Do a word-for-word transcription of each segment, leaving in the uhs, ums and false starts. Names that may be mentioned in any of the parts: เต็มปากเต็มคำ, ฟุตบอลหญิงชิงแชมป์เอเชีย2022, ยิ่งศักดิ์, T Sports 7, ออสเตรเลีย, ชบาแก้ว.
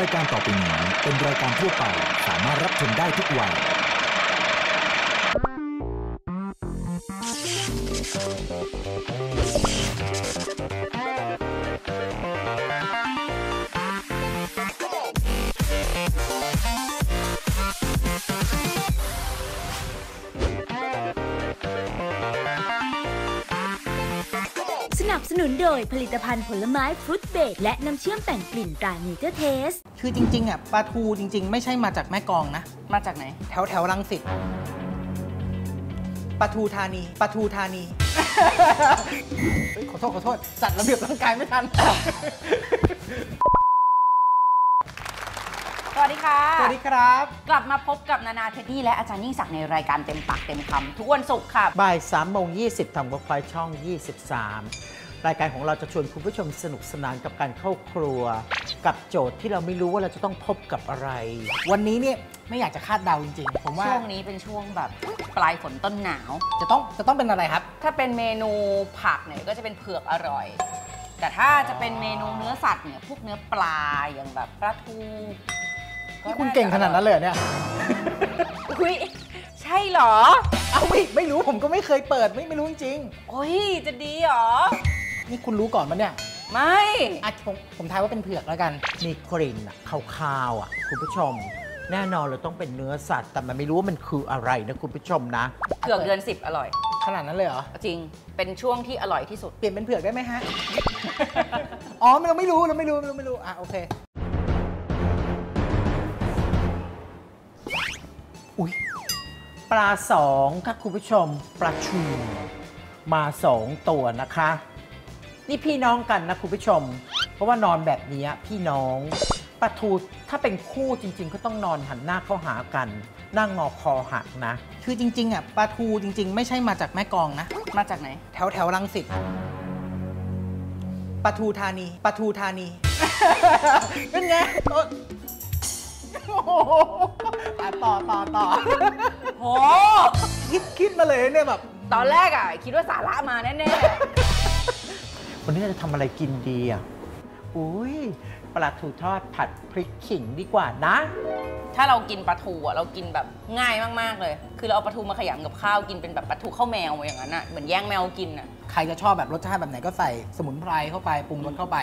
รายการต่อไปนี้เป็นรายการทั่วไปสามารถรับชมได้ทุกวัยสนับสนุนโดยผลิตภัณฑ์ผลไม้ฟรุตเบรดและน้ำเชื่อมแต่งกลิ่นตราเนเจอร์เทสคือจริงๆอ่ะปลาทูจริงๆไม่ใช่มาจากแม่กลองนะมาจากไหนแถวแถวรังสิตปลาทูธานีปลาทูธานีขอโทษขอโทษจัดระเบียบร่างกายไม่ทันสวัสดีค่ะสวัสดีครับกลับมาพบกับนานาเทดดี้และอาจารย์ยิ่งศักดิ์ในรายการเต็มปากเต็มคำทุกวันศุกร์ค่ะบ่ายสามโมงยี่สิบทางเว็บไซต์ช่องยี่สิบสามรายการของเราจะชวนคุณผู้ชมสนุกสนานกับการเข้าครัวกับโจทย์ที่เราไม่รู้ว่าเราจะต้องพบกับอะไรวันนี้เนี่ยไม่อยากจะคาดเดาจริงๆผมว่าช่วงนี้เป็นช่วงแบบปลายฝนต้นหนาวจะต้องจะต้องเป็นอะไรครับถ้าเป็นเมนูผักเนี่ยก็จะเป็นเผือกอร่อยแต่ถ้าจะเป็นเมนูเนื้อสัตว์เนี่ยพวกเนื้อปลาอย่างแบบปลาทูนี่คุณเก่งขนาดนั้นเลยเนี่ยอุ้ยใช่เหรอเอาไม่ไม่รู้ผมก็ไม่เคยเปิดไม่ไม่รู้จริงโอ้ยจะดีเหรอนี่คุณรู้ก่อนมั้ยเนี่ยไม่ผมผมทายว่าเป็นเผือกแล้วกันมีกลิ่นขาวๆอ่ะคุณผู้ชมแน่นอนเราต้องเป็นเนื้อสัตว์แต่มันไม่รู้ว่ามันคืออะไรนะคุณผู้ชมนะเผือกเดือนสิบอร่อยขนาดนั้นเลยเหรอจริงเป็นช่วงที่อร่อยที่สุดเปลี่ยนเป็นเผือกได้ไหมฮะ อ๋อเราไม่รู้เราไม่รู้เราไม่รู้อ่ะโอเคอุ๊ยปลาสองค่ะคุณผู้ชมปลาชูมาสองตัวนะคะนี่พี่น้องกันนะคุณผู้ชมเพราะว่านอนแบบนี้พี่น้องปลาทูถ้าเป็นคู่จริงๆก็ต้องนอนหันหน้าเข้าหากันนั่งงอคอหักนะคือจริงๆอ่ะปลาทูจริงๆไม่ใช่มาจากแม่กลองนะมาจากไหนแถวแถวรังสิตปลาทูธานีปลาทูธานีเป็นไงต่อต่อต่อโหคิดคิดมาเลยเนี่ยแบบตอนแรกอ่ะคิดว่าสาระมาแน่ๆวันนี้จะทำอะไรกินดีอ่ะอุ้ยปลาทูทอดผัดพริกขิงดีกว่านะถ้าเรากินปลาทูอ่ะเรากินแบบง่ายมากๆเลยคือเราเอาปลาทูมาขยำกับข้าวกินเป็นแบบปลาทูข้าวแมวอย่างนั้นอ่ะเหมือนแย่งแมวกินอ่ะใครจะชอบแบบรสชาติแบบไหนก็ใส่สมุนไพรเข้าไปปรุงรสเข้าไป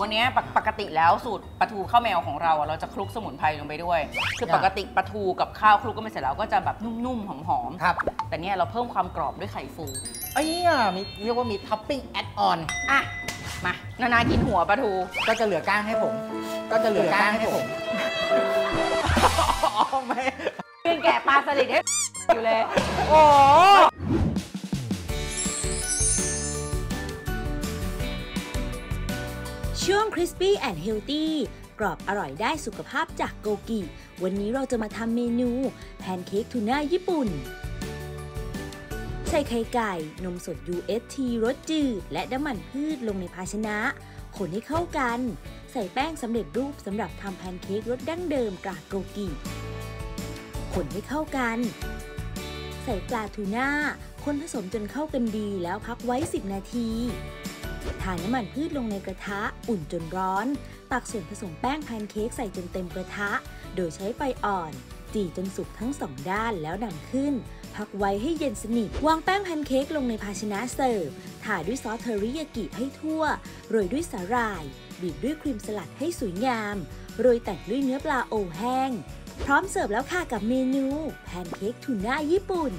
วันนี้ปกติแล้วสูตรปลาทูข้าวแมวของเราเราจะคลุกสมุนไพรลงไปด้วยคือปกติปลาทูกับข้าวคลุกก็ไม่เสร็จแล้วก็จะแบบนุ่มๆหอมๆครับแต่เนี่ยเราเพิ่มความกรอบด้วยไข่ฟูไอ้เนี่ยมีเรียกว่ามีท็อปปิ้งแอดออนอ่ะมานานากินหัวปลาทูก็จะเหลือก้างให้ผมก็จะเหลือก้างให้ผมอ๋อไม่เป็นแกะปลาสลิดให้อยู่เลยโอ้ช่วง Crispy and Healthy กรอบอร่อยได้สุขภาพจากโกกิวันนี้เราจะมาทำเมนูแพนเค้กทูน่าญี่ปุ่นใส่ไข่ไก่นมสด ยู เอส ที รสจืดและน้ำมันพืชลงในภาชนะคนให้เข้ากันใส่แป้งสำเร็จรูปสำหรับทำแพนเค้กรสดั้งเดิมตราโกกิคนให้เข้ากันใส่ปลาทูน่าคนผสมจนเข้ากันดีแล้วพักไว้สิบนาทีทาน้ำมันพืชลงในกระทะอุ่นจนร้อนตักส่วนผสมแป้งแพนเค้กใส่จนเต็มกระทะโดยใช้ไฟอ่อนจี่จนสุกทั้งสองด้านแล้วนำขึ้นพักไว้ให้เย็นสนิทวางแป้งแพนเค้กลงในภาชนะเสิร์ฟทาด้วยซอสเทอริยากิให้ทั่วโรยด้วยสาหร่ายบีบด้วยครีมสลัดให้สวยงามโรยแต่งด้วยเนื้อปลาโอแห้งพร้อมเสิร์ฟแล้วค่ะกับเมนูแพนเค้กทูน่าญี่ปุ่น